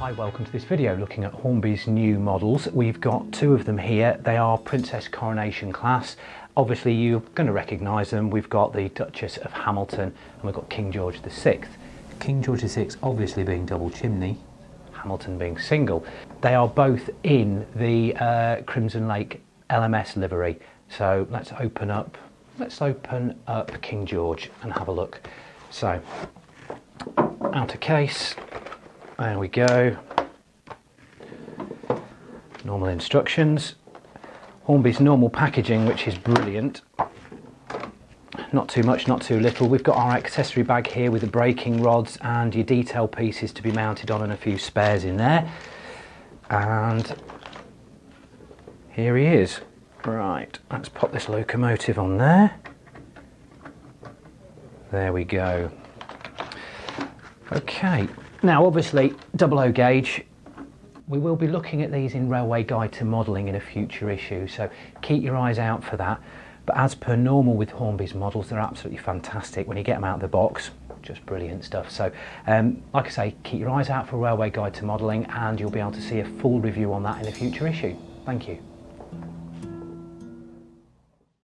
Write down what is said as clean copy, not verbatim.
Hi, welcome to this video looking at Hornby's new models. We've got two of them here. They are Princess Coronation Class. Obviously you're going to recognise them. We've got the Duchess of Hamilton and we've got King George VI. King George VI obviously being double chimney, Hamilton being single. They are both in the Crimson Lake LMS livery. So let's open up King George and have a look. So, outer case, there we go, normal instructions, Hornby's normal packaging, which is brilliant, not too much, not too little. We've got our accessory bag here with the braking rods and your detail pieces to be mounted on and a few spares in there, and here he is. Right, let's pop this locomotive on there. There we go. Okay, now obviously 00 gauge. We will be looking at these in Railway Guide to Modelling in a future issue, so keep your eyes out for that. But as per normal with Hornby's models, they're absolutely fantastic when you get them out of the box. Just brilliant stuff. So like I say, keep your eyes out for Railway Guide to Modelling and you'll be able to see a full review on that in a future issue. Thank you.